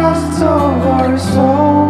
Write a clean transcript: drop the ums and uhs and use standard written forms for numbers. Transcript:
trust over soul.